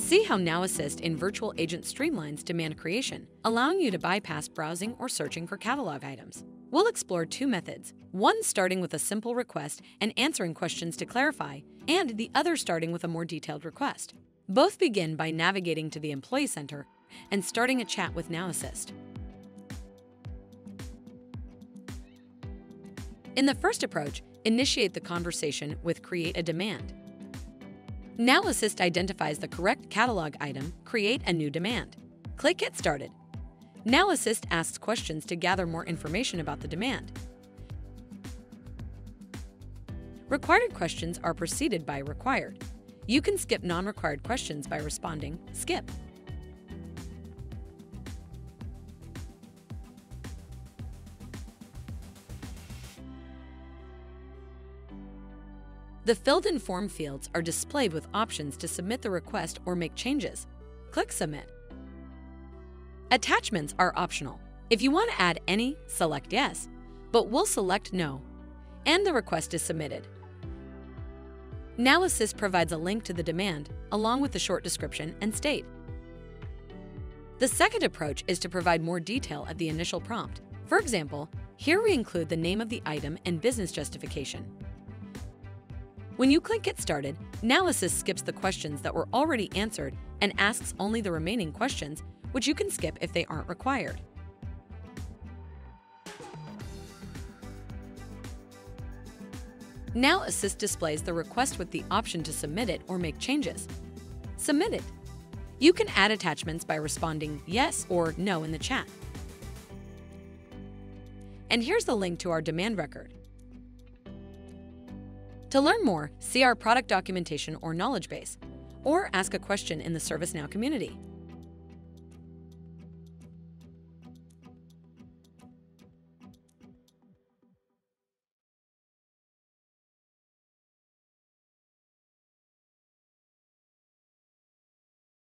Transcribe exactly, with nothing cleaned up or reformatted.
See how Now Assist in Virtual Agent streamlines demand creation, allowing you to bypass browsing or searching for catalog items. We'll explore two methods, one starting with a simple request and answering questions to clarify, and the other starting with a more detailed request. Both begin by navigating to the Employee Center and starting a chat with Now Assist. In the first approach, initiate the conversation with Create a Demand. Now Assist identifies the correct catalog item, Create a New Demand. Click Get Started. Now Assist asks questions to gather more information about the demand. Required questions are preceded by Required. You can skip non-required questions by responding Skip. The filled in form fields are displayed with options to submit the request or make changes. Click Submit. Attachments are optional. If you want to add any, select Yes, but we'll select No, and the request is submitted. Now Assist provides a link to the demand, along with the short description and state. The second approach is to provide more detail at the initial prompt. For example, here we include the name of the item and business justification. When you click Get Started, Now Assist skips the questions that were already answered and asks only the remaining questions, which you can skip if they aren't required. Now Assist displays the request with the option to submit it or make changes. Submit it. You can add attachments by responding Yes or No in the chat. And here's the link to our demand record. To learn more, see our product documentation or knowledge base, or ask a question in the ServiceNow community.